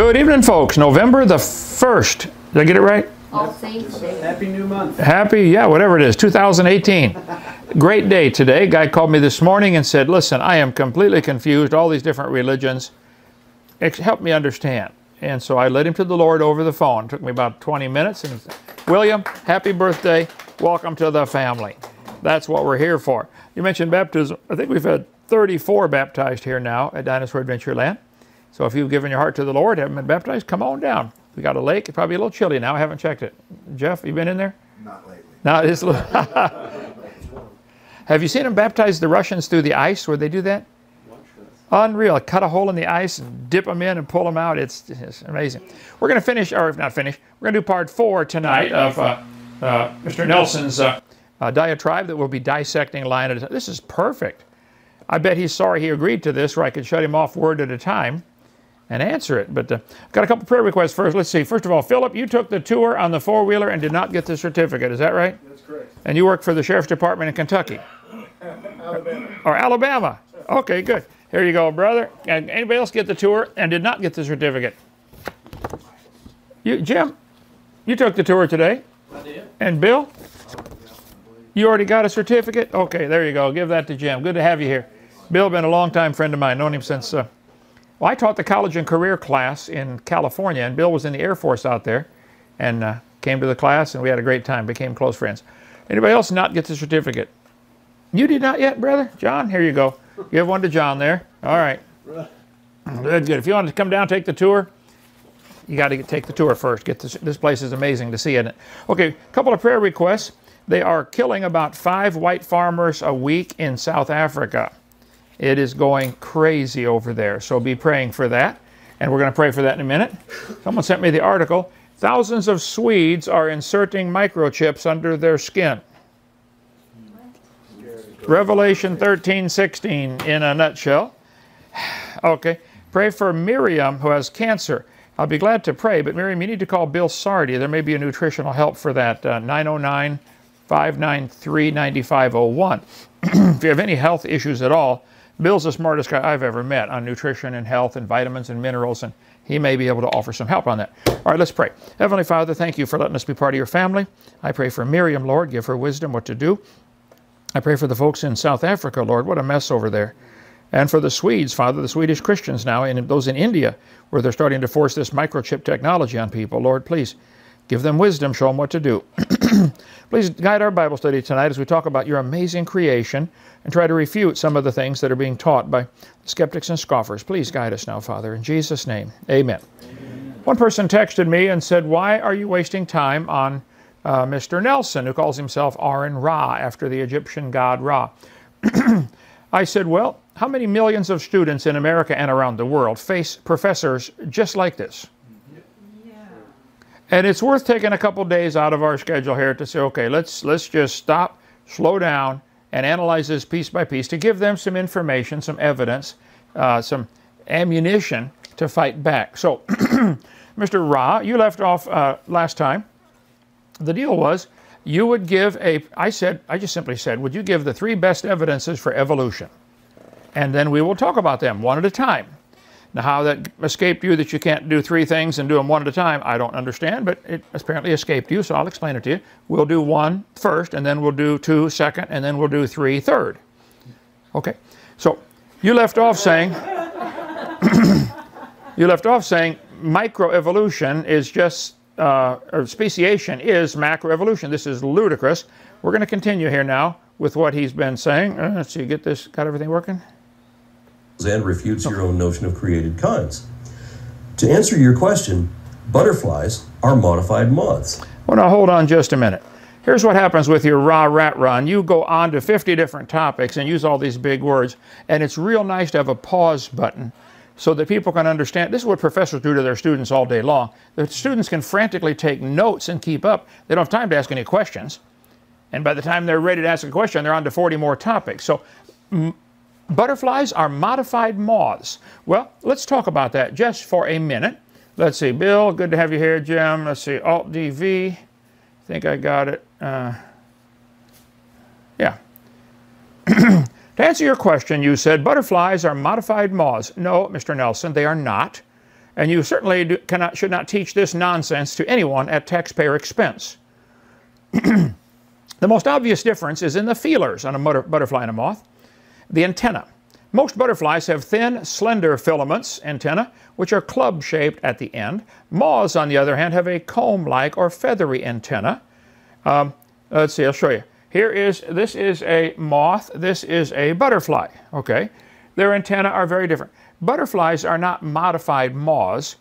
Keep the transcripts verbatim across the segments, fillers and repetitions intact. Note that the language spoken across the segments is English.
Good evening, folks. November the first. Did I get it right? All Saints Day. Happy new month. Happy, yeah, whatever it is, two thousand eighteen. Great day today. Guy called me this morning and said, listen, I am completely confused, all these different religions. Help me understand. And so I led him to the Lord over the phone. It took me about twenty minutes. And William, happy birthday. Welcome to the family. That's what we're here for. You mentioned baptism. I think we've had thirty-four baptized here now at Dinosaur Adventure Land. So if you've given your heart to the Lord, haven't been baptized, come on down. We got a lake. It's probably a little chilly now. I haven't checked it. Jeff, you been in there? Not lately. No, it's a little... Have you seen them baptize the Russians through the ice where they do that? Unreal. Cut a hole in the ice, dip them in, and pull them out. It's, it's amazing. We're going to finish, or if not finish, we're going to do part four tonight of uh, uh, Mister Nelson's uh, uh, diatribe that we'll be dissecting line at a time. This is perfect. I bet he's sorry he agreed to this, where I could shut him off word at a time and answer it. But uh, I've got a couple prayer requests first. Let's see. First of all, Philip, you took the tour on the four-wheeler and did not get the certificate. Is that right? That's correct. And you work for the Sheriff's Department in Kentucky. Alabama. Or, or Alabama. Okay, good. Here you go, brother. And anybody else get the tour and did not get the certificate? You, Jim, you took the tour today. I did. And Bill? You already got a certificate? Okay, there you go. Give that to Jim. Good to have you here. Bill, been a long-time friend of mine. Known him since... Uh, Well, I taught the college and career class in California, and Bill was in the Air Force out there and uh, came to the class, and we had a great time, became close friends. Anybody else not get the certificate? You did not yet, brother? John, here you go. Give one to John there. All right. Good, good. If you want to come down, take the tour, you got to take the tour first. Get this, this place is amazing to see in it. Okay, a couple of prayer requests. They are killing about five white farmers a week in South Africa. It is going crazy over there, so be praying for that. And we're going to pray for that in a minute. Someone sent me the article. Thousands of Swedes are inserting microchips under their skin. Revelation thirteen sixteen in a nutshell. Okay. Pray for Miriam, who has cancer. I'll be glad to pray, but Miriam, you need to call Bill Sardi. There may be a nutritional help for that, uh, nine oh nine, five nine three, nine five oh one. If you have any health issues at all, Bill's the smartest guy I've ever met on nutrition and health and vitamins and minerals, and he may be able to offer some help on that. All right, let's pray. Heavenly Father, thank you for letting us be part of your family. I pray for Miriam, Lord. Give her wisdom what to do. I pray for the folks in South Africa, Lord. What a mess over there. And for the Swedes, Father, the Swedish Christians now, and those in India, where they're starting to force this microchip technology on people. Lord, please give them wisdom. Show them what to do. Please guide our Bible study tonight as we talk about your amazing creation and try to refute some of the things that are being taught by skeptics and scoffers. Please guide us now, Father, in Jesus' name. Amen. Amen. One person texted me and said, why are you wasting time on uh, Mister Nelson, who calls himself Aron Ra, after the Egyptian god Ra? I said, well, how many millions of students in America and around the world face professors just like this? And it's worth taking a couple days out of our schedule here to say, okay, let's, let's just stop, slow down, and analyze this piece by piece to give them some information, some evidence, uh, some ammunition to fight back. So, Mister Ra, you left off uh, last time. The deal was you would give a, I said, I just simply said, would you give the three best evidences for evolution? And then we will talk about them one at a time. Now, how that escaped you, that you can't do three things and do them one at a time, I don't understand, but it apparently escaped you, so I'll explain it to you. We'll do one first, and then we'll do two second, and then we'll do three third. Okay, so you left off saying, you left off saying microevolution is just, uh, or speciation is macroevolution. This is ludicrous. We're going to continue here now with what he's been saying. Uh, let's see, get this, got everything working? And refutes your own notion of created kinds. To answer your question, butterflies are modified moths. Well, now hold on just a minute. Here's what happens with your rah rat run. You go on to fifty different topics and use all these big words, and it's real nice to have a pause button so that people can understand. This is what professors do to their students all day long. The students can frantically take notes and keep up. They don't have time to ask any questions, and by the time they're ready to ask a question, they're on to forty more topics. So butterflies are modified moths. Well, let's talk about that just for a minute. Let's see, Bill, good to have you here, Jim. Let's see, Alt D V, I think I got it. Uh, yeah. To answer your question, you said butterflies are modified moths. No, Mister Nelson, they are not. and you certainly do, cannot, should not teach this nonsense to anyone at taxpayer expense. The most obvious difference is in the feelers on a butterfly and a moth. The antenna. Most butterflies have thin, slender filaments, antenna, which are club-shaped at the end. Moths, on the other hand, have a comb-like or feathery antenna. Um, let's see, I'll show you. Here is, this is a moth, this is a butterfly, okay? Their antennae are very different. Butterflies are not modified moths.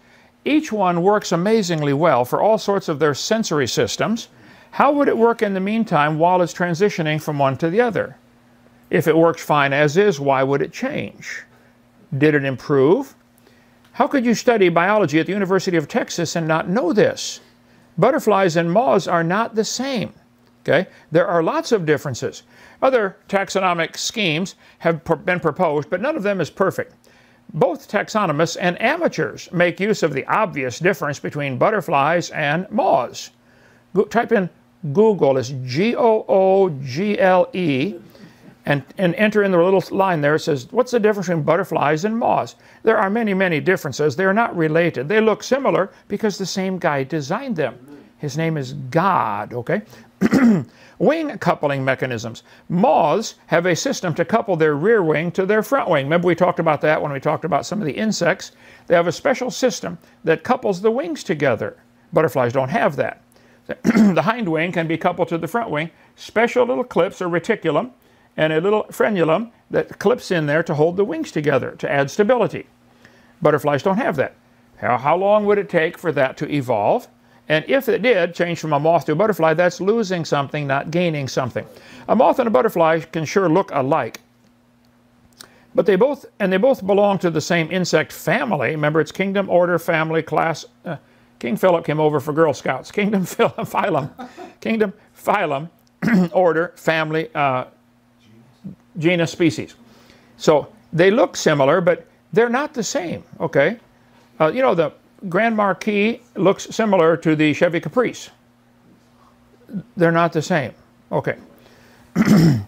Each one works amazingly well for all sorts of their sensory systems. How would it work in the meantime while it's transitioning from one to the other? If it works fine as is, why would it change? Did it improve? How could you study biology at the University of Texas and not know this? Butterflies and moths are not the same. Okay? There are lots of differences. Other taxonomic schemes have been proposed, but none of them is perfect. Both taxonomists and amateurs make use of the obvious difference between butterflies and moths. Go type in Google, it's G O O G L E, and, and enter in the little line there. It says, what's the difference between butterflies and moths? There are many, many differences. They are not related. They look similar because the same guy designed them. His name is God, okay? Wing coupling mechanisms. Moths have a system to couple their rear wing to their front wing. Remember we talked about that when we talked about some of the insects. They have a special system that couples the wings together. Butterflies don't have that. The hind wing can be coupled to the front wing. Special little clips or reticulum and a little frenulum that clips in there to hold the wings together to add stability. Butterflies don't have that. How, how long would it take for that to evolve? And if it did change from a moth to a butterfly, that's losing something, not gaining something. A moth and a butterfly can sure look alike, but they both and they both belong to the same insect family. Remember, it's kingdom, order, family, class. Uh, King Philip came over for Girl Scouts. Kingdom, phylum, kingdom, phylum, order, family, uh, genus, species. So they look similar, but they're not the same. Okay, uh, you know the. Grand Marquis looks similar to the Chevy Caprice. They're not the same. Okay. There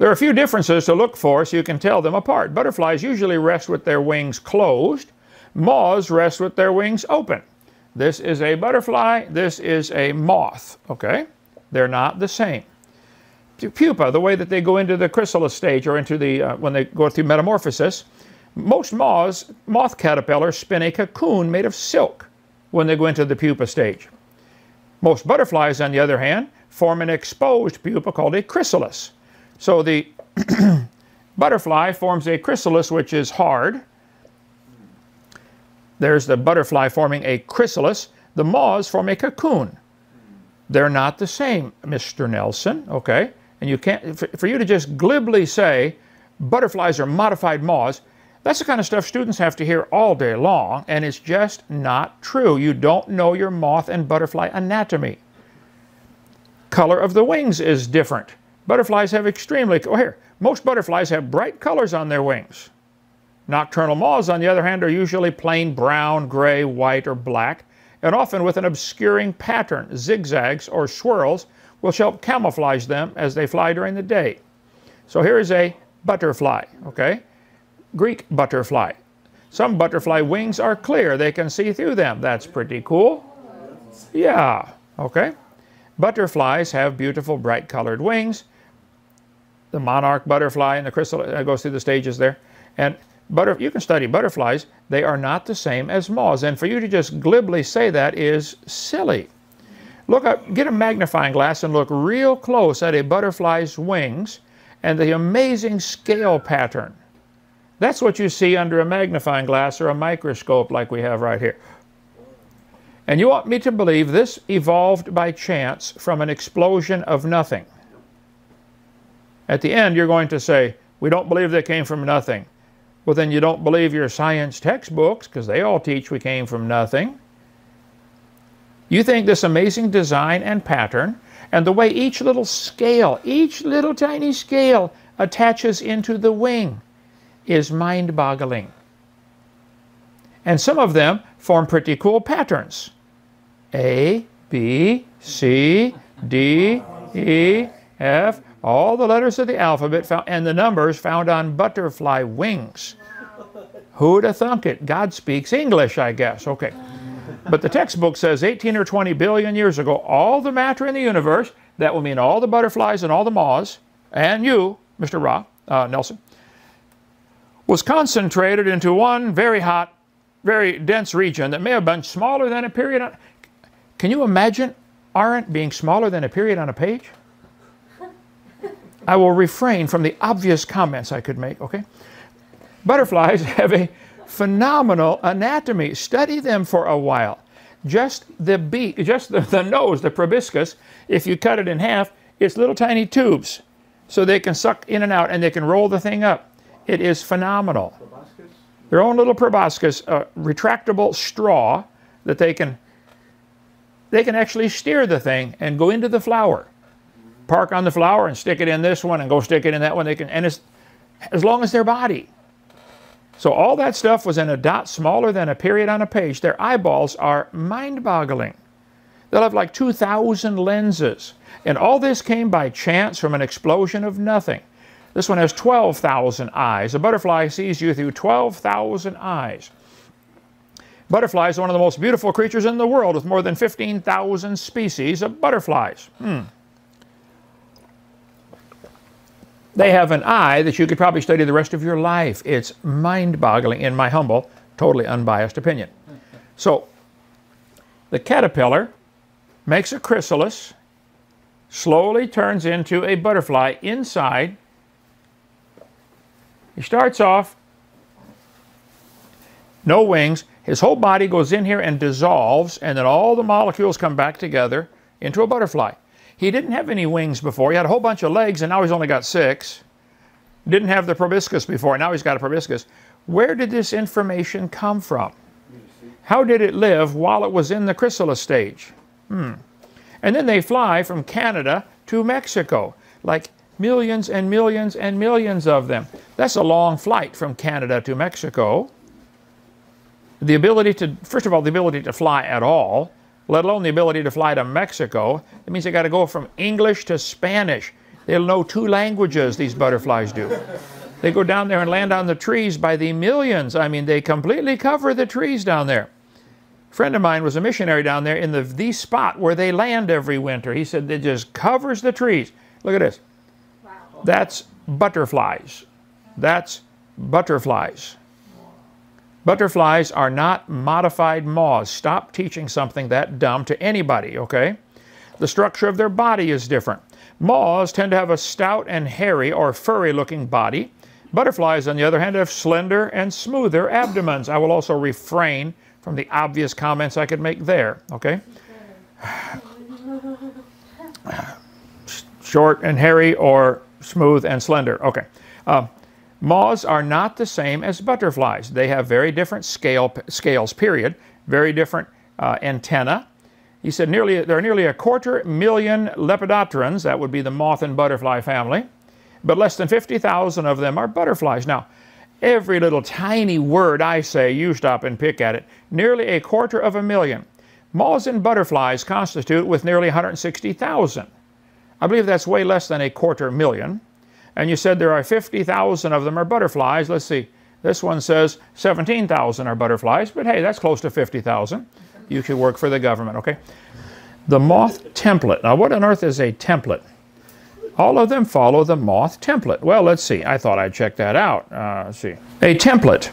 are a few differences to look for so you can tell them apart. Butterflies usually rest with their wings closed. Moths rest with their wings open. This is a butterfly. This is a moth. Okay. They're not the same. Pupa, the way that they go into the chrysalis stage or into the, uh, when they go through metamorphosis. Most moths, moth caterpillars spin a cocoon made of silk when they go into the pupa stage. Most butterflies, on the other hand, form an exposed pupa called a chrysalis. So the butterfly forms a chrysalis which is hard. There's the butterfly forming a chrysalis. The moths form a cocoon. They're not the same, Mister Nelson, okay? And you can't, for, for you to just glibly say butterflies are modified moths, that's the kind of stuff students have to hear all day long, and it's just not true. You don't know your moth and butterfly anatomy. Color of the wings is different. Butterflies have extremely, oh here, most butterflies have bright colors on their wings. Nocturnal moths, on the other hand, are usually plain brown, gray, white, or black, and often with an obscuring pattern. Zigzags or swirls will help camouflage them as they fly during the day. So here is a butterfly, okay? Greek butterfly. Some butterfly wings are clear. They can see through them. That's pretty cool. Yeah, okay. Butterflies have beautiful bright colored wings. The monarch butterfly and the chrysalis goes through the stages there. And butter, you can study butterflies. They are not the same as moths. And for you to just glibly say that is silly. Look up, get a magnifying glass and look real close at a butterfly's wings and the amazing scale pattern. That's what you see under a magnifying glass or a microscope like we have right here. And you want me to believe this evolved by chance from an explosion of nothing. At the end, you're going to say, we don't believe they came from nothing. Well, then you don't believe your science textbooks, because they all teach we came from nothing. You think this amazing design and pattern, and the way each little scale, each little tiny scale attaches into the wing, is mind-boggling. And some of them form pretty cool patterns. A, B, C, D, E, F, all the letters of the alphabet found, and the numbers found on butterfly wings. Who'd have thunk it? God speaks English, I guess. Okay. But the textbook says eighteen or twenty billion years ago, all the matter in the universe, that will mean all the butterflies and all the moths, and you, Mister Ra, uh, Nelson, was concentrated into one very hot, very dense region that may have been smaller than a period on... Can you imagine aren't being smaller than a period on a page? I will refrain from the obvious comments I could make, okay? Butterflies have a phenomenal anatomy. Study them for a while. Just the beak, just the, the nose, the proboscis, if you cut it in half, it's little tiny tubes. So they can suck in and out and they can roll the thing up. It is phenomenal. Proboscis? Their own little proboscis, a retractable straw that they can, they can actually steer the thing and go into the flower. Park on the flower and stick it in this one and go stick it in that one. They can, and it's, as long as their body. So all that stuff was in a dot smaller than a period on a page. Their eyeballs are mind-boggling. They'll have like two thousand lenses. And all this came by chance from an explosion of nothing. This one has twelve thousand eyes. A butterfly sees you through twelve thousand eyes. Butterfly is one of the most beautiful creatures in the world, with more than fifteen thousand species of butterflies. Hmm. They have an eye that you could probably study the rest of your life. It's mind-boggling, in my humble, totally unbiased opinion. So, the caterpillar makes a chrysalis, slowly turns into a butterfly inside. He starts off, no wings, his whole body goes in here and dissolves, and then all the molecules come back together into a butterfly. He didn't have any wings before. He had a whole bunch of legs, and now he's only got six. Didn't have the proboscis before, and now he's got a proboscis. Where did this information come from? How did it live while it was in the chrysalis stage? Hmm. And then they fly from Canada to Mexico, like millions and millions and millions of them. That's a long flight from Canada to Mexico. The ability to, first of all, the ability to fly at all, let alone the ability to fly to Mexico. That means they got to go from English to Spanish. They'll know two languages, these butterflies do. They go down there and land on the trees by the millions. I mean, they completely cover the trees down there. A friend of mine was a missionary down there in the, the spot where they land every winter. He said it just covers the trees. Look at this. Wow. That's butterflies. That's butterflies. Butterflies are not modified moths. Stop teaching something that dumb to anybody, okay? The structure of their body is different. Moths tend to have a stout and hairy or furry-looking body. Butterflies, on the other hand, have slender and smoother abdomens. I will also refrain from the obvious comments I could make there, okay? Short and hairy or smooth and slender, okay. Uh, Moths are not the same as butterflies. They have very different scale, scales, period, very different uh, antenna. He said nearly, there are nearly a quarter million Lepidopterans, that would be the moth and butterfly family, but less than fifty thousand of them are butterflies. Now, every little tiny word I say, you stop and pick at it, nearly a quarter of a million. Moths and butterflies constitute with nearly one hundred sixty thousand. I believe that's way less than a quarter million. And you said there are fifty thousand of them are butterflies. Let's see, this one says seventeen thousand are butterflies, but hey, that's close to fifty thousand. You should work for the government, okay? The moth template. Now, what on earth is a template? All of them follow the moth template. Well, let's see. I thought I'd check that out. Uh, let's see. A template,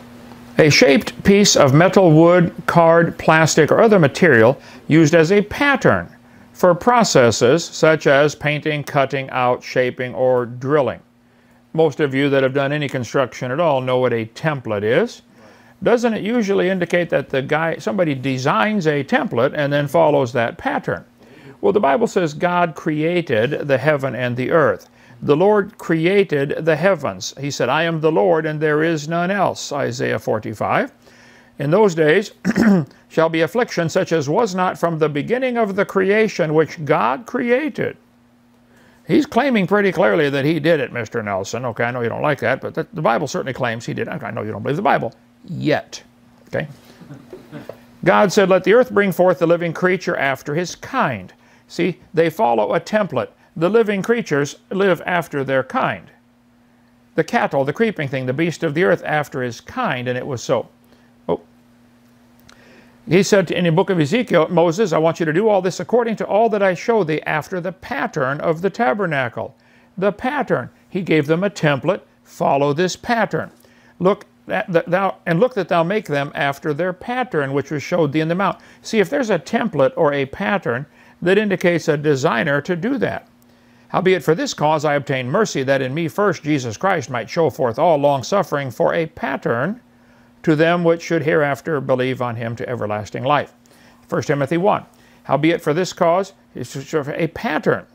a shaped piece of metal, wood, card, plastic, or other material used as a pattern for processes such as painting, cutting out, shaping, or drilling. Most of you that have done any construction at all know what a template is. Doesn't it usually indicate that the guy, somebody designs a template and then follows that pattern? Well, the Bible says God created the heaven and the earth. The Lord created the heavens. He said, I am the Lord and there is none else, Isaiah forty-five. In those days shall be affliction such as was not from the beginning of the creation which God created. He's claiming pretty clearly that he did it, Mister Nelson. Okay, I know you don't like that, but the Bible certainly claims he did. I know you don't believe the Bible yet. Okay. God said, let the earth bring forth the living creature after his kind. See, they follow a template. The living creatures live after their kind. the cattle, the creeping thing, the beast of the earth after his kind, and it was so. Oh. He said in the book of Ezekiel, Moses, I want you to do all this according to all that I show thee after the pattern of the tabernacle. The pattern. He gave them a template. Follow this pattern. Look that thou, and look that thou make them after their pattern, which was showed thee in the mount. See, if there's a template or a pattern, that indicates a designer to do that. Howbeit for this cause I obtained mercy, that in me first Jesus Christ might show forth all long-suffering for a pattern to them which should hereafter believe on him to everlasting life. First Timothy one. Howbeit for this cause, it's a pattern.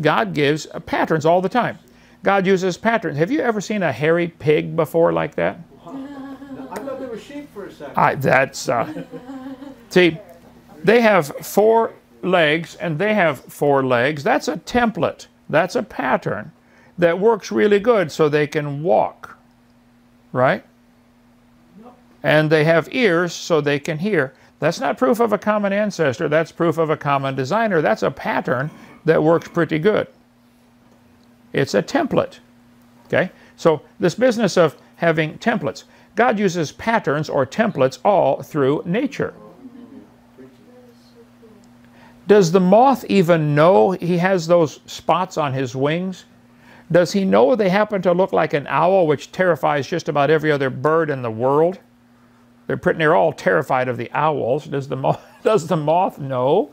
God gives patterns all the time. God uses patterns. Have you ever seen a hairy pig before like that? I thought they were sheep for a second. I, that's, uh, see, they have four legs and they have four legs. That's a template. That's a pattern that works really good so they can walk, right? Nope. And they have ears so they can hear. That's not proof of a common ancestor. That's proof of a common designer. That's a pattern that works pretty good. It's a template, okay? So this business of having templates. God uses patterns or templates all through nature. Does the moth even know he has those spots on his wings? Does he know they happen to look like an owl, which terrifies just about every other bird in the world? They're pretty near all terrified of the owls. Does the moth, does the moth know?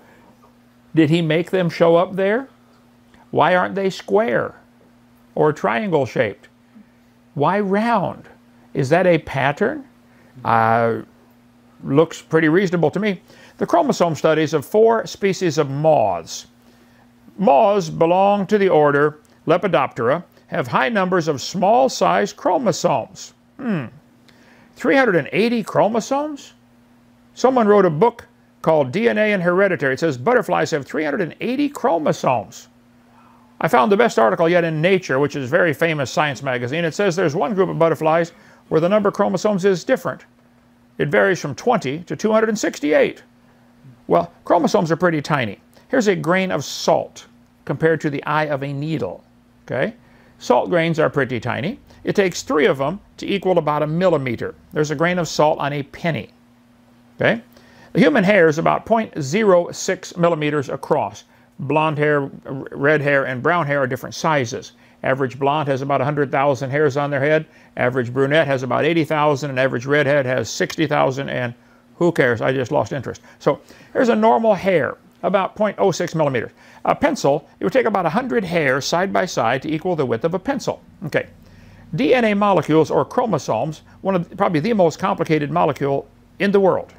Did he make them show up there? Why aren't they square or triangle shaped? Why round? Is that a pattern? Uh, looks pretty reasonable to me. The chromosome studies of four species of moths. Moths belong to the order Lepidoptera, have high numbers of small-sized chromosomes. Hmm. three hundred eighty chromosomes? Someone wrote a book called D N A and Hereditary. It says butterflies have three hundred eighty chromosomes. I found the best article yet in Nature, which is a very famous science magazine. It says there's one group of butterflies where the number of chromosomes is different. It varies from twenty to two hundred sixty-eight. Well, chromosomes are pretty tiny. Here's a grain of salt compared to the eye of a needle, okay? Salt grains are pretty tiny. It takes three of them to equal about a millimeter. There's a grain of salt on a penny, okay? The human hair is about zero point zero six millimeters across. Blonde hair, red hair, and brown hair are different sizes. Average blonde has about one hundred thousand hairs on their head. Average brunette has about eighty thousand, and average redhead has sixty thousand, and who cares? I just lost interest. So here's a normal hair, about zero point zero six millimeters. A pencil, it would take about one hundred hairs side by side to equal the width of a pencil. Okay. D N A molecules, or chromosomes, one of the, probably the most complicated molecule in the world.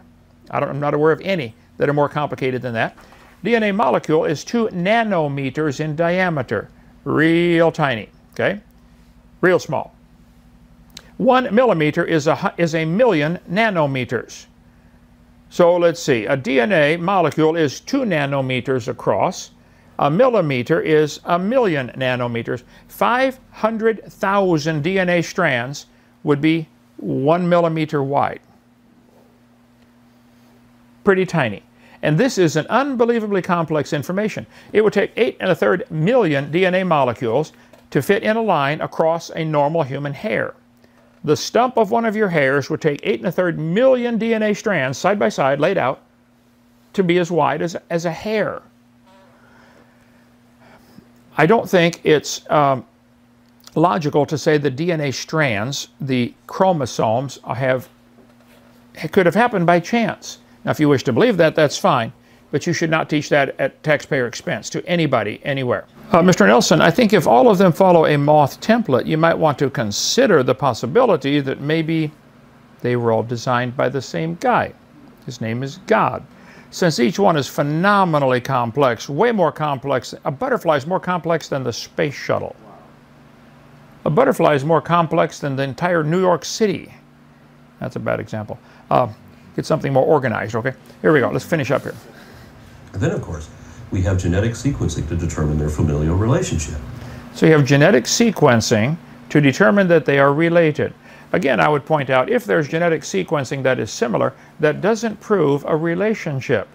I don't, I'm not aware of any that are more complicated than that. D N A molecule is two nanometers in diameter. Real tiny, okay? Real small. One millimeter is a, is a million nanometers. So let's see, a D N A molecule is two nanometers across. A millimeter is a million nanometers. five hundred thousand D N A strands would be one millimeter wide. Pretty tiny. And this is an unbelievably complex information. It would take eight and a third million D N A molecules to fit in a line across a normal human hair. The stump of one of your hairs would take eight and a third million D N A strands side by side laid out to be as wide as, as a hair. I don't think it's um, logical to say the D N A strands, the chromosomes, have could have happened by chance. Now, if you wish to believe that, that's fine, but you should not teach that at taxpayer expense to anybody, anywhere. Uh, Mister Nelson, I think if all of them follow a moth template, you might want to consider the possibility that maybe they were all designed by the same guy. His name is God. Since each one is phenomenally complex, way more complex, a butterfly is more complex than the space shuttle. A butterfly is more complex than the entire New York City. That's a bad example. Uh, Get something more organized, okay? Here we go, let's finish up here. And then, of course, we have genetic sequencing to determine their familial relationship. So you have genetic sequencing to determine that they are related. Again, I would point out, if there's genetic sequencing that is similar, that doesn't prove a relationship.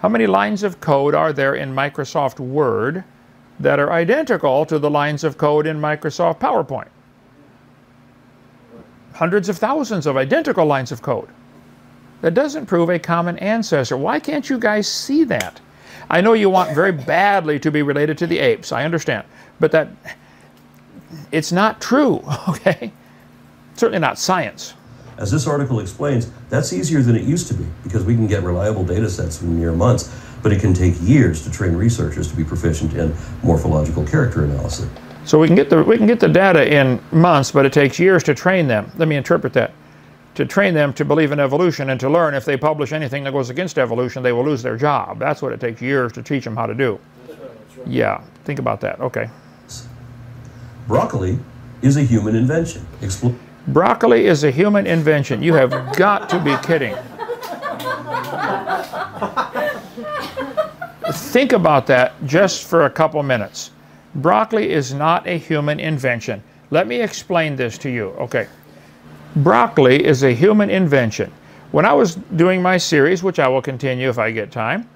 How many lines of code are there in Microsoft Word that are identical to the lines of code in Microsoft PowerPoint? hundreds of thousands of identical lines of code. That doesn't prove a common ancestor. Why can't you guys see that? I know you want very badly to be related to the apes, I understand, but that, it's not true, okay? Certainly not science. As this article explains, that's easier than it used to be because we can get reliable data sets in mere months, but it can take years to train researchers to be proficient in morphological character analysis. So we can get the, we can get the data in months, but it takes years to train them. Let me interpret that. To train them to believe in evolution and to learn if they publish anything that goes against evolution, they will lose their job. That's what it takes years to teach them how to do. That's right, that's right. Yeah, think about that, okay. Broccoli is a human invention. Expl Broccoli is a human invention. You have got to be kidding. Think about that just for a couple minutes. Broccoli is not a human invention. Let me explain this to you. Okay. Broccoli is a human invention. When I was doing my series, which I will continue if I get time,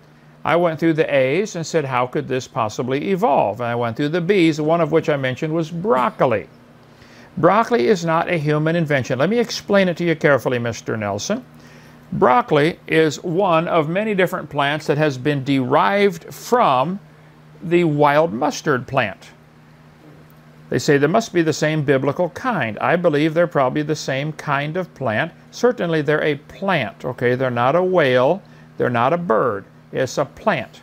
I went through the A's and said, how could this possibly evolve? And I went through the B's, one of which I mentioned was broccoli. Broccoli is not a human invention. Let me explain it to you carefully, Mister Nelson. Broccoli is one of many different plants that has been derived from the wild mustard plant. They say there must be the same biblical kind. I believe they're probably the same kind of plant. Certainly they're a plant, okay? They're not a whale, they're not a bird. It's a plant.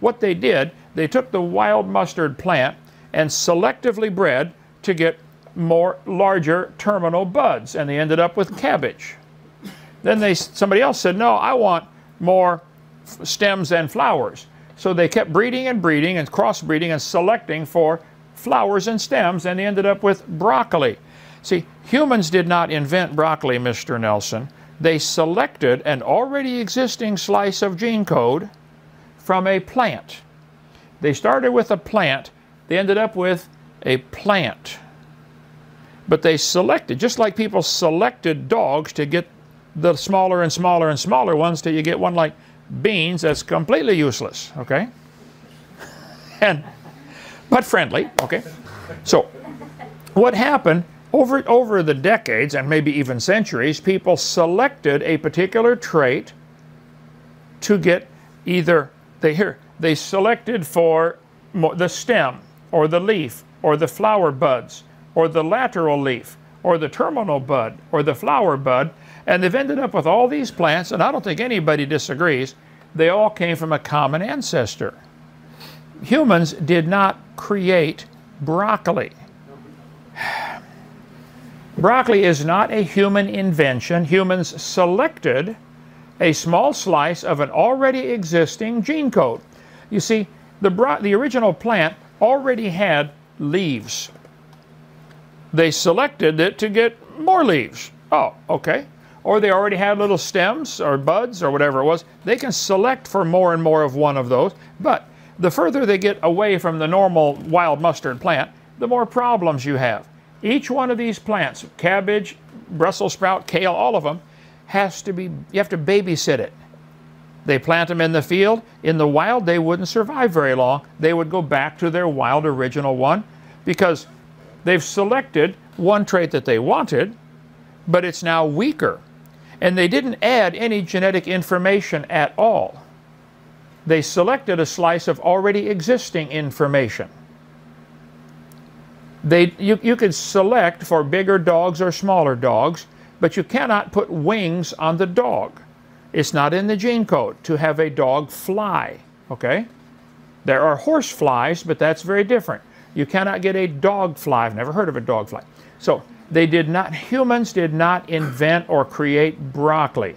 What they did, they took the wild mustard plant and selectively bred to get more larger terminal buds, and they ended up with cabbage. Then they, somebody else said, no, I want more stems and flowers. So they kept breeding and breeding and crossbreeding and selecting for flowers and stems, and they ended up with broccoli. See, humans did not invent broccoli, Mister Nelson. They selected an already existing slice of gene code from a plant. They started with a plant, they ended up with a plant. But they selected, just like people selected dogs to get the smaller and smaller and smaller ones till you get one like beans that's completely useless, okay? And, but friendly, okay? So what happened? Over, over the decades, and maybe even centuries, people selected a particular trait to get either, they, here, they selected for the stem, or the leaf, or the flower buds, or the lateral leaf, or the terminal bud, or the flower bud, and they've ended up with all these plants, and I don't think anybody disagrees, they all came from a common ancestor. Humans did not create broccoli. Broccoli is not a human invention. Humans selected a small slice of an already existing gene code. You see, the, bro the original plant already had leaves. They selected it to get more leaves. Oh, okay. Or they already had little stems or buds or whatever it was. They can select for more and more of one of those, but the further they get away from the normal wild mustard plant, the more problems you have. Each one of these plants, cabbage, Brussels sprout, kale, all of them, has to be, you have to babysit it. They plant them in the field. In the wild, they wouldn't survive very long. They would go back to their wild original one because they've selected one trait that they wanted, but it's now weaker. And they didn't add any genetic information at all. They selected a slice of already existing information. They, you, you could select for bigger dogs or smaller dogs, but you cannot put wings on the dog. It's not in the gene code to have a dog fly, okay? There are horse flies, but that's very different. You cannot get a dog fly. I've never heard of a dog fly. So they did not, humans did not invent or create broccoli.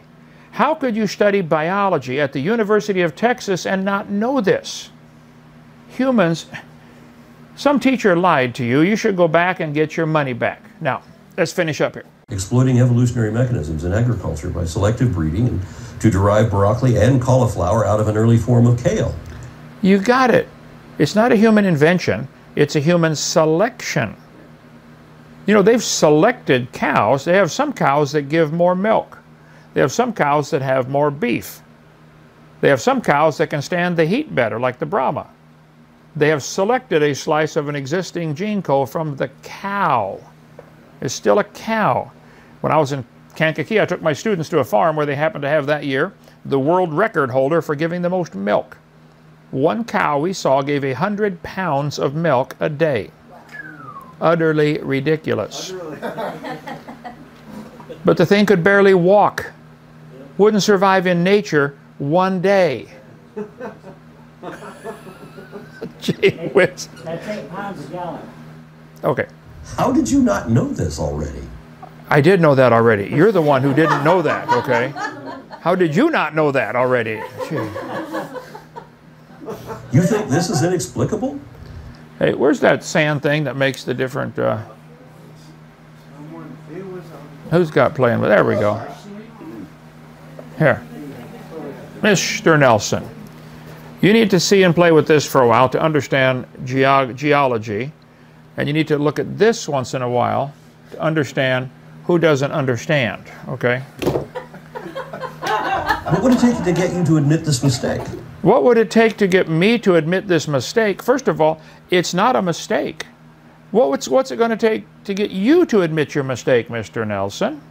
How could you study biology at the University of Texas and not know this? Humans, some teacher lied to you. You should go back and get your money back. Now, let's finish up here. Exploiting evolutionary mechanisms in agriculture by selective breeding and to derive broccoli and cauliflower out of an early form of kale. You got it. It's not a human invention. It's a human selection. You know, they've selected cows. They have some cows that give more milk. They have some cows that have more beef. They have some cows that can stand the heat better, like the Brahma. They have selected a slice of an existing gene code from the cow. It's still a cow. When I was in Kankakee, I took my students to a farm where they happened to have that year the world record holder for giving the most milk. One cow we saw gave a hundred pounds of milk a day. Utterly ridiculous. But the thing could barely walk. Wouldn't survive in nature one day. Gee whiz. That's eight pounds a gallon. Okay. How did you not know this already? I did know that already. You're the one who didn't know that, okay? How did you not know that already? Gee. You think this is inexplicable? Hey, where's that sand thing that makes the different... Uh... Who's got playing with? There we go. Here. Mister Nelson, you need to see and play with this for a while to understand geog geology. And you need to look at this once in a while to understand who doesn't understand, okay? What would it take to get you to admit this mistake? What would it take to get me to admit this mistake? First of all, it's not a mistake. What's, what's it going to take to get you to admit your mistake, Mister Nelson?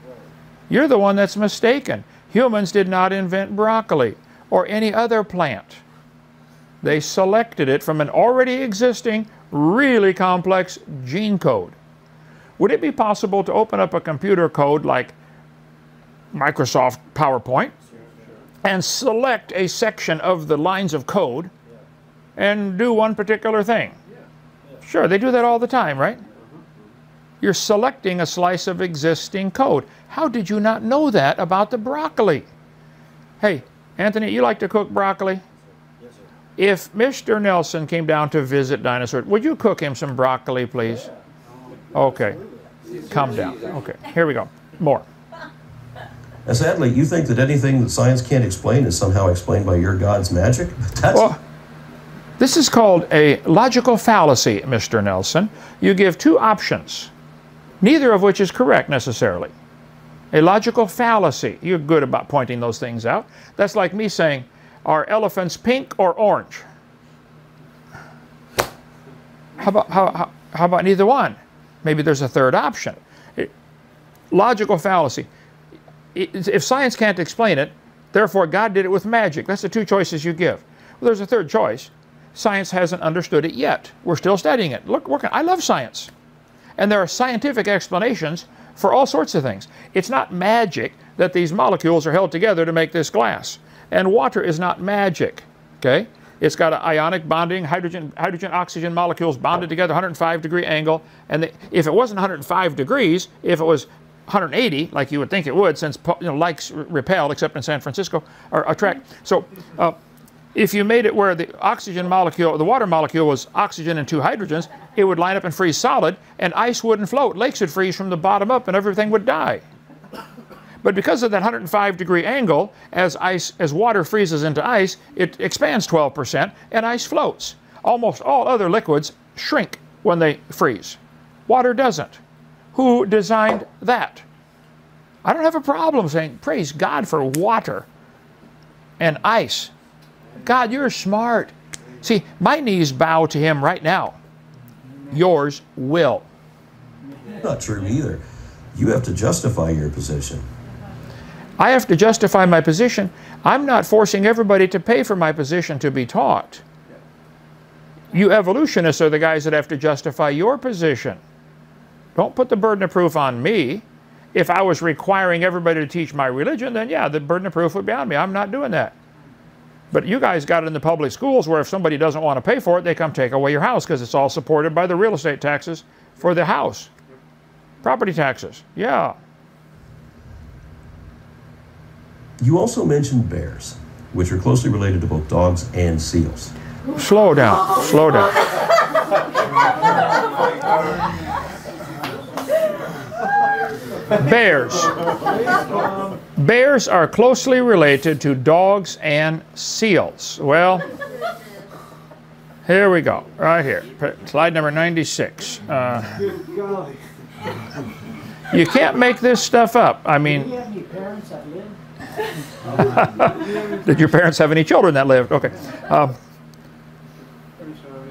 You're the one that's mistaken. Humans did not invent broccoli or any other plant. They selected it from an already existing, really complex gene code. Would it be possible to open up a computer code like Microsoft PowerPoint and select a section of the lines of code and do one particular thing? Sure, they do that all the time, right? You're selecting a slice of existing code. How did you not know that about the broccoli? Hey, Anthony, you like to cook broccoli? Yes, sir. If Mister Nelson came down to visit Dinosaur, would you cook him some broccoli, please? Okay, calm down. Okay, here we go. More. And sadly, you think that anything that science can't explain is somehow explained by your God's magic? That's... Well, this is called a logical fallacy, Mister Nelson. You give two options, neither of which is correct necessarily. A logical fallacy. You're good about pointing those things out. That's like me saying, are elephants pink or orange? How about, how, how, how about neither one? Maybe there's a third option. It, logical fallacy. If science can't explain it, therefore God did it with magic. That's the two choices you give. Well, there's a third choice. Science hasn't understood it yet. We're still studying it. Look, working. I love science. And there are scientific explanations for all sorts of things. It's not magic that these molecules are held together to make this glass. And water is not magic, okay? It's got an ionic bonding, hydrogen, hydrogen, oxygen molecules bonded together, one hundred five degree angle. And they, if it wasn't one hundred five degrees, if it was one hundred eighty, like you would think it would, since you know, likes repel, except in San Francisco, or attract. So uh, if you made it where the oxygen molecule, the water molecule was oxygen and two hydrogens, it would line up and freeze solid, and ice wouldn't float. Lakes would freeze from the bottom up, and everything would die. But because of that one hundred five degree angle, as, ice, as water freezes into ice, it expands twelve percent, and ice floats. Almost all other liquids shrink when they freeze. Water doesn't. Who designed that? I don't have a problem saying, praise God for water and ice. God, you're smart. See, my knees bow to him right now. Yours will. Not true either. You have to justify your position. I have to justify my position. I'm not forcing everybody to pay for my position to be taught. You evolutionists are the guys that have to justify your position. Don't put the burden of proof on me. If I was requiring everybody to teach my religion, then yeah, the burden of proof would be on me. I'm not doing that. But you guys got it in the public schools where if somebody doesn't want to pay for it, they come take away your house because it's all supported by the real estate taxes for the house. Property taxes, yeah. You also mentioned bears, which are closely related to both dogs and seals. Slow down, slow down. Bears. Bears are closely related to dogs and seals. Well, here we go, right here. Slide number ninety-six. Uh, you can't make this stuff up. I mean... Did your parents have any children that lived? Okay. Um,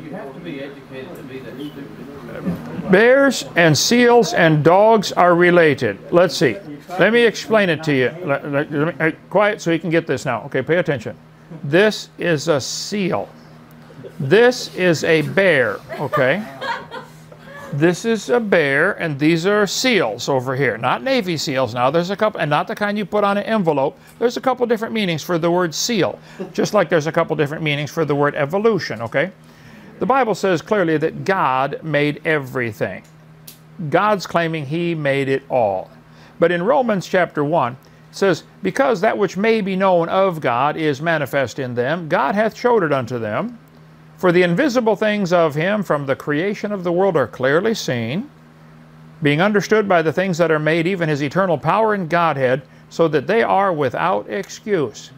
you have to be educated to be that stupid. Bears and seals and dogs are related. Let's see. Let me explain it to you. Let, let, let me, quiet so you can get this now. Okay, pay attention. This is a seal. This is a bear, okay? This is a bear, and these are seals over here. Not Navy SEALs now. There's a couple, and not the kind you put on an envelope. There's a couple different meanings for the word seal, just like there's a couple different meanings for the word evolution, okay? The Bible says clearly that God made everything. God's claiming He made it all. But in Romans chapter one, it says, because that which may be known of God is manifest in them, God hath showed it unto them. For the invisible things of Him from the creation of the world are clearly seen, being understood by the things that are made, even His eternal power and Godhead, so that they are without excuse.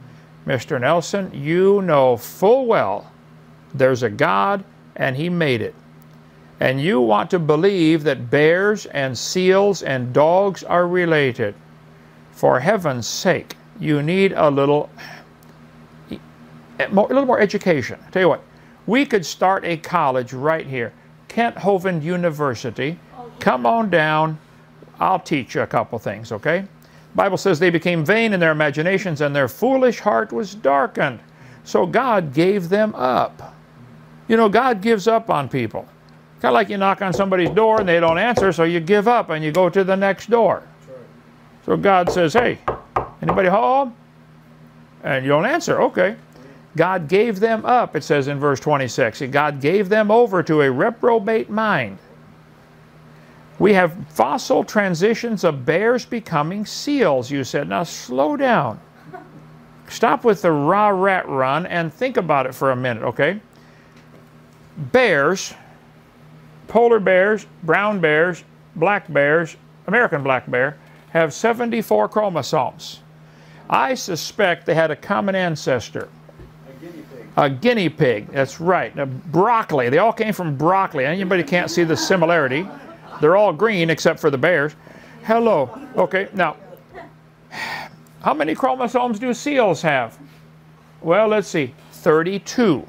Mister Nelson, you know full well there's a God and He made it. And you want to believe that bears and seals and dogs are related. For heaven's sake, you need a little, a little more education. I'll tell you what. We could start a college right here, Kent Hovind University. Come on down. I'll teach you a couple things, okay? The Bible says they became vain in their imaginations, and their foolish heart was darkened. So God gave them up. You know, God gives up on people. Kind of like you knock on somebody's door and they don't answer, so you give up and you go to the next door. So God says, hey, anybody home? And you don't answer, okay. God gave them up, it says in verse twenty-six. God gave them over to a reprobate mind. We have fossil transitions of bears becoming seals, you said. Now slow down. Stop with the rah rat run and think about it for a minute, okay? Bears, polar bears, brown bears, black bears, American black bear, have seventy-four chromosomes. I suspect they had a common ancestor. A guinea pig, that's right. Now, broccoli, they all came from broccoli. Anybody can't see the similarity. They're all green except for the bears. Hello. Okay, now, how many chromosomes do seals have? Well, let's see, thirty-two.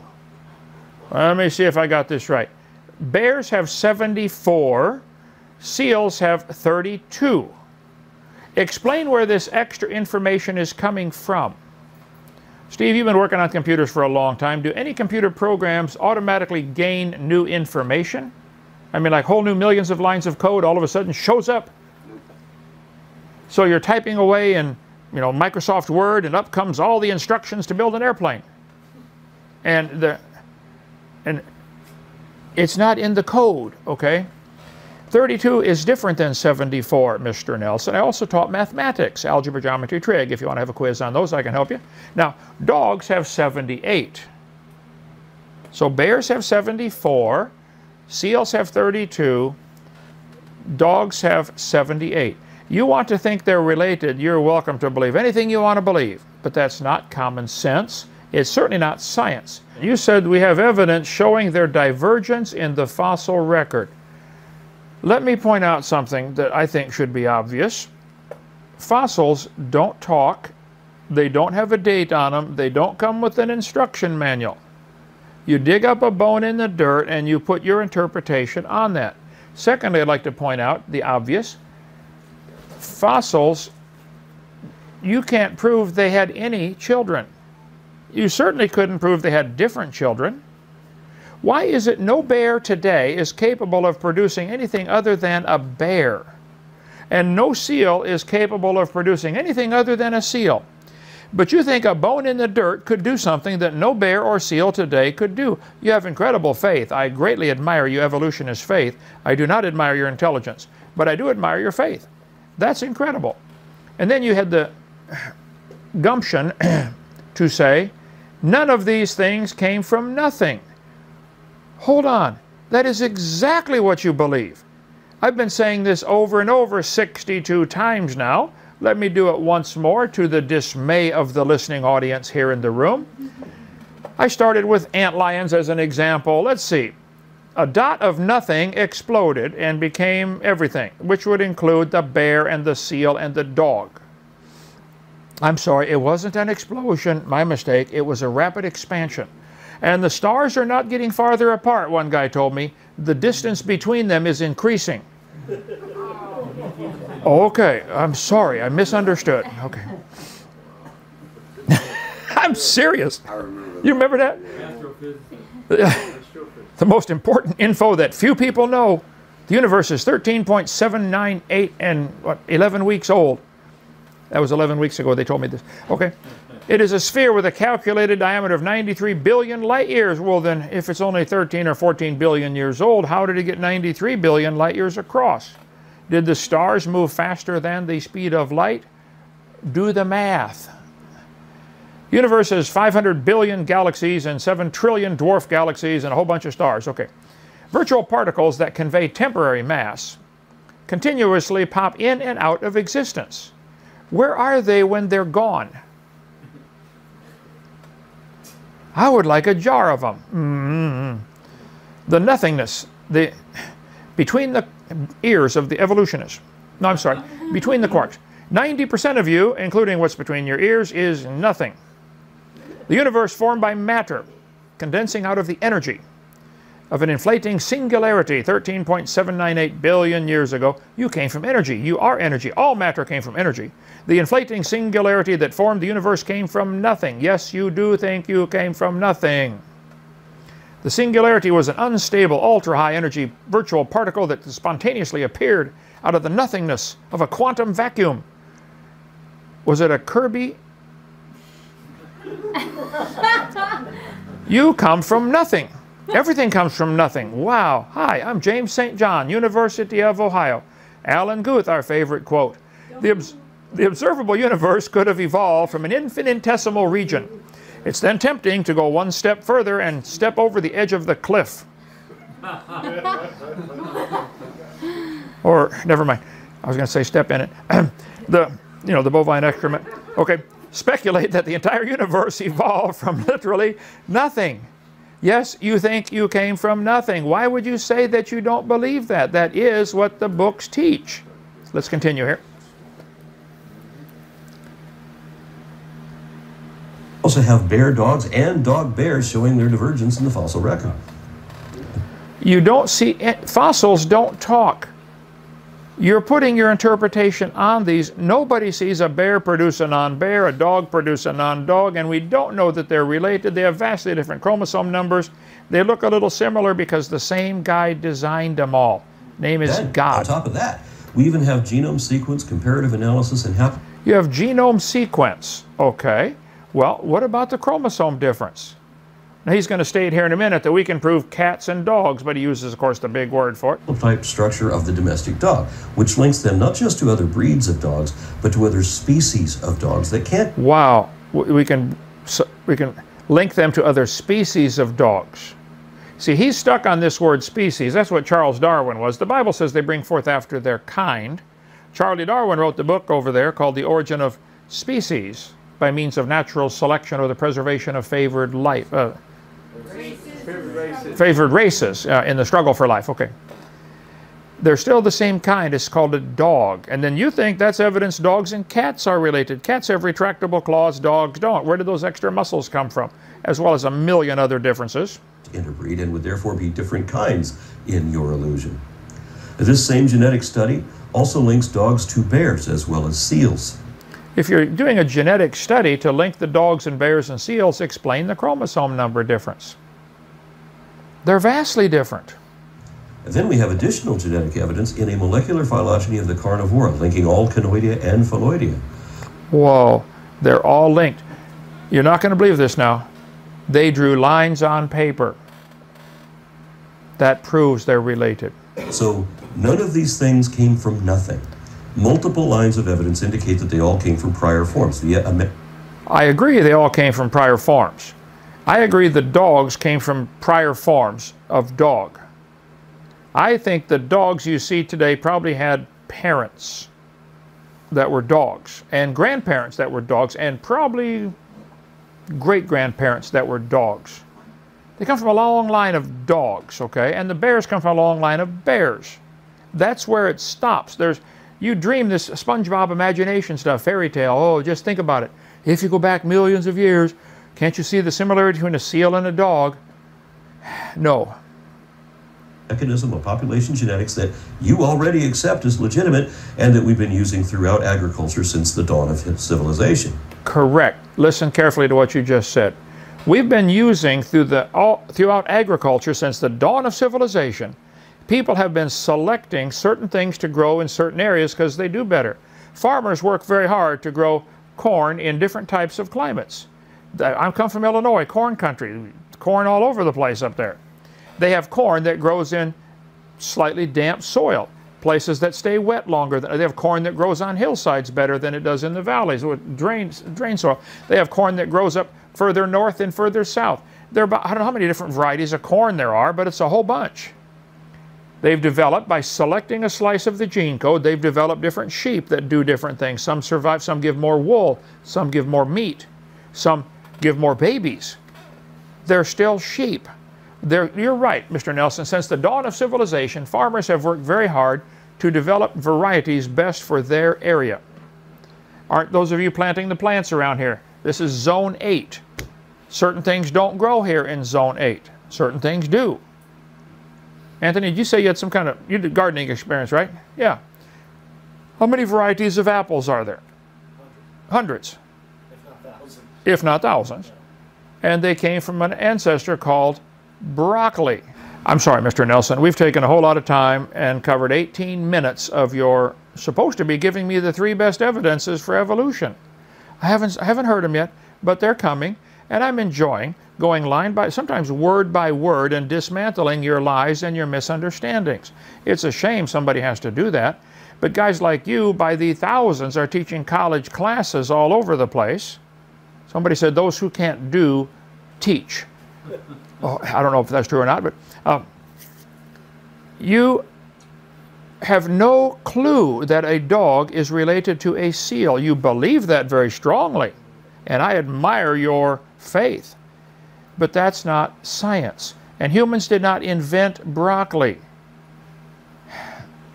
Let me see if I got this right. Bears have seventy-four, seals have thirty-two. Explain where this extra information is coming from. Steve, you've been working on computers for a long time. Do any computer programs automatically gain new information? I mean, like whole new millions of lines of code all of a sudden shows up. So you're typing away in, you know, Microsoft Word, and up comes all the instructions to build an airplane. And the, and it's not in the code, okay? thirty-two is different than seventy-four, Mister Nelson. I also taught mathematics, algebra, geometry, trig. If you want to have a quiz on those, I can help you. Now, dogs have seventy-eight. So bears have seventy-four, seals have thirty-two, dogs have seventy-eight. You want to think they're related, you're welcome to believe anything you want to believe. But that's not common sense. It's certainly not science. You said we have evidence showing their divergence in the fossil record. Let me point out something that I think should be obvious. Fossils don't talk, they don't have a date on them, they don't come with an instruction manual. You dig up a bone in the dirt and you put your interpretation on that. Secondly, I'd like to point out the obvious. Fossils, you can't prove they had any children. You certainly couldn't prove they had different children. Why is it no bear today is capable of producing anything other than a bear? And no seal is capable of producing anything other than a seal. But you think a bone in the dirt could do something that no bear or seal today could do. You have incredible faith. I greatly admire you, evolutionist faith. I do not admire your intelligence, but I do admire your faith. That's incredible. And then you had the gumption to say, none of these things came from nothing. Hold on, that is exactly what you believe. I've been saying this over and over sixty-two times now. Let me do it once more to the dismay of the listening audience here in the room. I started with antlions as an example. Let's see. A dot of nothing exploded and became everything, which would include the bear and the seal and the dog. I'm sorry, it wasn't an explosion, my mistake. It was a rapid expansion. And the stars are not getting farther apart, one guy told me. the distance between them is increasing. Okay, I'm sorry, I misunderstood. Okay. I'm serious. You remember that? The most important info that few people know. The universe is thirteen point seven nine eight and what, eleven weeks old. That was eleven weeks ago they told me this. Okay. It is a sphere with a calculated diameter of ninety-three billion light years. Well then, if it's only thirteen or fourteen billion years old, how did it get ninety-three billion light years across? Did the stars move faster than the speed of light? Do the math. The universe has five hundred billion galaxies and seven trillion dwarf galaxies and a whole bunch of stars. Okay. Virtual particles that convey temporary mass continuously pop in and out of existence. Where are they when they're gone? I would like a jar of them. Mm-hmm. The nothingness, the between the ears of the evolutionist. No, I'm sorry, between the quarks. ninety percent of you, including what's between your ears, is nothing. The universe formed by matter, condensing out of the energy of an inflating singularity thirteen point seven nine eight billion years ago. You came from energy. You are energy. All matter came from energy. The inflating singularity that formed the universe came from nothing. Yes, you do think you came from nothing. The singularity was an unstable, ultra-high energy virtual particle that spontaneously appeared out of the nothingness of a quantum vacuum. Was it a Kirby? You come from nothing. Everything comes from nothing. Wow. Hi, I'm James Saint John, University of Ohio. Alan Guth, our favorite quote. The, obs the observable universe could have evolved from an infinitesimal region. It's then tempting to go one step further and step over the edge of the cliff. Or, never mind. I was going to say step in it. the, you know, the bovine excrement. Okay. Speculate that the entire universe evolved from literally nothing. Yes, you think you came from nothing. Why would you say that you don't believe that? That is what the books teach. Let's continue here. We also have bear dogs and dog bears showing their divergence in the fossil record. You don't see, fossils don't talk. You're putting your interpretation on these. Nobody sees a bear produce a non-bear, a dog produce a non-dog, and we don't know that they're related. They have vastly different chromosome numbers. They look a little similar because the same guy designed them all. Name is then, God. On top of that, we even have genome sequence, comparative analysis, and how... You have genome sequence. Okay. Well, what about the chromosome difference? Now, he's going to state here in a minute that we can prove cats and dogs, but he uses, of course, the big word for it. ...type structure of the domestic dog, which links them not just to other breeds of dogs, but to other species of dogs that can't... Wow. We can, we can link them to other species of dogs. See, he's stuck on this word species. That's what Charles Darwin was. The Bible says they bring forth after their kind. Charles Darwin wrote the book over there called The Origin of Species, by means of natural selection or the preservation of favored life. Uh, Races. Favored races uh, in the struggle for life. Okay. They're still the same kind. It's called a dog. And then you think that's evidence dogs and cats are related. Cats have retractable claws. Dogs don't. Where did those extra muscles come from? As well as a million other differences. Interbreed and would therefore be different kinds in your illusion. This same genetic study also links dogs to bears as well as seals. If you're doing a genetic study to link the dogs and bears and seals, explain the chromosome number difference. They're vastly different. And then we have additional genetic evidence in a molecular phylogeny of the carnivora, linking all Canoidea and Phalloidea. Whoa, they're all linked. You're not going to believe this now. They drew lines on paper. That proves they're related. So none of these things came from nothing. Multiple lines of evidence indicate that they all came from prior forms. I agree they all came from prior forms. I agree the dogs came from prior forms of dog. I think the dogs you see today probably had parents that were dogs, and grandparents that were dogs, and probably great-grandparents that were dogs. They come from a long line of dogs, okay? And the bears come from a long line of bears. That's where it stops. There's... You dream this SpongeBob imagination stuff, fairy tale. Oh, just think about it. If you go back millions of years, can't you see the similarity between a seal and a dog? No. mechanism of population genetics that you already accept as legitimate and that we've been using throughout agriculture since the dawn of civilization. Correct. Listen carefully to what you just said. We've been using through the, all, throughout agriculture since the dawn of civilization, people have been selecting certain things to grow in certain areas because they do better. Farmers work very hard to grow corn in different types of climates. I come from Illinois, corn country, corn all over the place up there. They have corn that grows in slightly damp soil, places that stay wet longer. They have corn that grows on hillsides better than it does in the valleys with drain, drain soil. They have corn that grows up further north and further south. There are about, I don't know how many different varieties of corn there are, but it's a whole bunch. They've developed, by selecting a slice of the gene code, they've developed different sheep that do different things. Some survive, some give more wool, some give more meat, some give more babies. They're still sheep. They're, you're right, Mister Nelson. Since the dawn of civilization, farmers have worked very hard to develop varieties best for their area. Aren't those of you planting the plants around here? This is Zone eight. Certain things don't grow here in Zone eight. Certain things do. Anthony, did you say you had some kind of, you did gardening experience, right? Yeah. How many varieties of apples are there? Hundreds. Hundreds. If not thousands. If not thousands. And they came from an ancestor called broccoli. I'm sorry, Mister Nelson, we've taken a whole lot of time and covered eighteen minutes of your, supposed to be giving me the three best evidences for evolution. I haven't, I haven't heard them yet, but they're coming, and I'm enjoying going line by, sometimes word by word, and dismantling your lies and your misunderstandings. It's a shame somebody has to do that, but guys like you by the thousands are teaching college classes all over the place. Somebody said, those who can't do, teach. Oh, I don't know if that's true or not, but um, you have no clue that a dog is related to a seal. You believe that very strongly, and I admire your faith, but that's not science. And humans did not invent broccoli.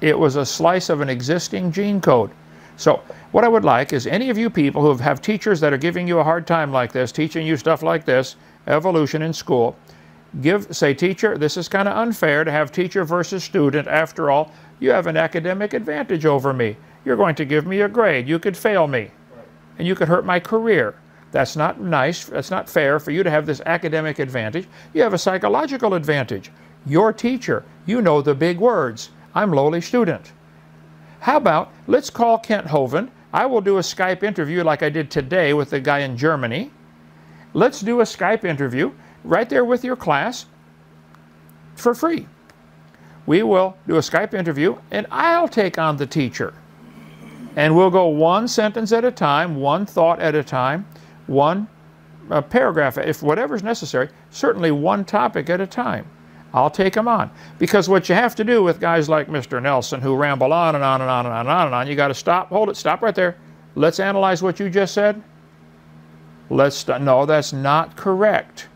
It was a slice of an existing gene code. So what I would like is any of you people who have teachers that are giving you a hard time like this, teaching you stuff like this, evolution in school, give, say, teacher, this is kind of unfair to have teacher versus student. After all, you have an academic advantage over me. You're going to give me a grade. You could fail me, and you could hurt my career. That's not nice. That's not fair for you to have this academic advantage. You have a psychological advantage. You're teacher. You know the big words. I'm lowly student. How about, let's call Kent Hovind. I will do a Skype interview like I did today with the guy in Germany. Let's do a Skype interview right there with your class for free. We will do a Skype interview, and I'll take on the teacher. And we'll go one sentence at a time, one thought at a time, one uh, paragraph, if whatever's necessary, certainly one topic at a time. I'll take them on. Because what you have to do with guys like Mister Nelson, who ramble on and on and on and on and on, and on, you got to stop, hold it, stop right there. Let's analyze what you just said. Let's, no, that's not correct.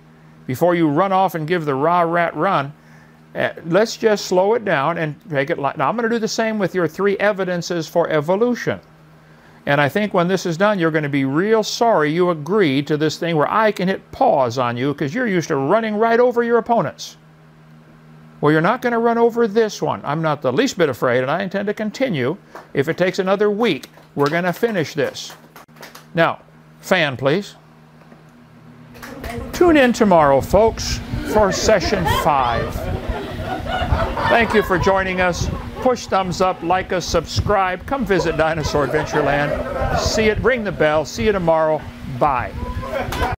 Before you run off and give the rah rat run, uh, let's just slow it down and take it light. Now, I'm going to do the same with your three evidences for evolution. And I think when this is done, you're going to be real sorry you agreed to this thing where I can hit pause on you because you're used to running right over your opponents. Well, you're not going to run over this one. I'm not the least bit afraid, and I intend to continue. If it takes another week, we're going to finish this. Now, fan, please. Tune in tomorrow, folks, for session five. Thank you for joining us. Push thumbs up, like us, subscribe. Come visit Dinosaur Adventure Land. See it, ring the bell. See you tomorrow. Bye.